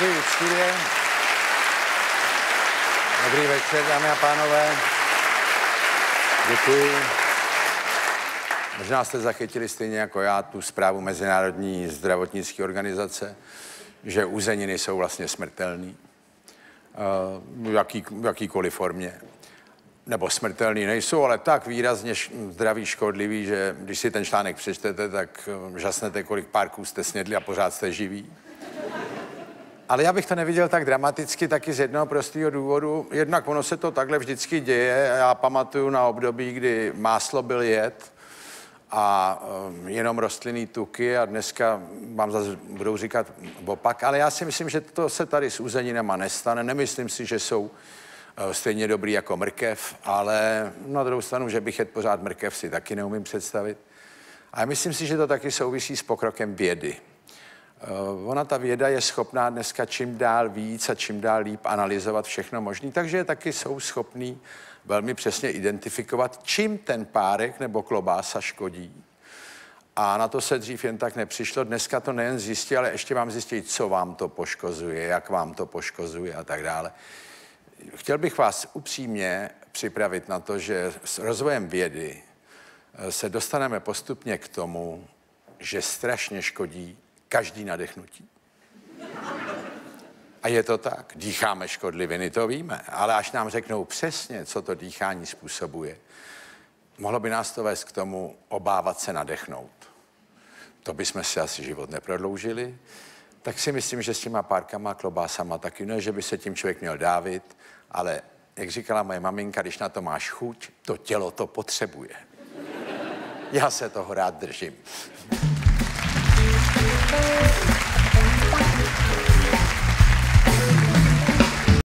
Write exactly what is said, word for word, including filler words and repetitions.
Děkuji úctivě. Dobrý večer, dámy a pánové. Děkuji. Možná jste zachytili stejně jako já tu zprávu Mezinárodní zdravotnické organizace, že uzeniny jsou vlastně smrtelný. V jaký, jakýkoliv formě. Nebo smrtelný nejsou, ale tak výrazně zdraví škodlivý, že když si ten článek přečtete, tak žasnete, kolik párků jste snědli a pořád jste živí. Ale já bych to neviděl tak dramaticky, taky z jednoho prostého důvodu. Jednak ono se to takhle vždycky děje. Já pamatuju na období, kdy máslo byl jed a um, jenom rostlinný tuky a dneska vám zase budou říkat opak, ale já si myslím, že to se tady s uzeninama nestane. Nemyslím si, že jsou uh, stejně dobrý jako mrkev, ale na druhou stranu, že bych jedl pořád mrkev, si taky neumím představit. A myslím si, že to taky souvisí s pokrokem vědy. Ona, ta věda, je schopná dneska čím dál víc a čím dál líp analyzovat všechno možné, takže taky jsou schopní velmi přesně identifikovat, čím ten párek nebo klobása škodí. A na to se dřív jen tak nepřišlo. Dneska to nejen zjistí, ale ještě vám zjistí, co vám to poškozuje, jak vám to poškozuje a tak dále. Chtěl bych vás upřímně připravit na to, že s rozvojem vědy se dostaneme postupně k tomu, že strašně škodí každý nadechnutí. A je to tak. Dýcháme škodliviny, to víme. Ale až nám řeknou přesně, co to dýchání způsobuje, mohlo by nás to vést k tomu obávat se nadechnout. To bychom si asi život neprodloužili. Tak si myslím, že s těma párkama, klobásama taky ne, že by se tím člověk měl dávit, ale jak říkala moje maminka, když na to máš chuť, to tělo to potřebuje. Já se toho rád držím. Thank you.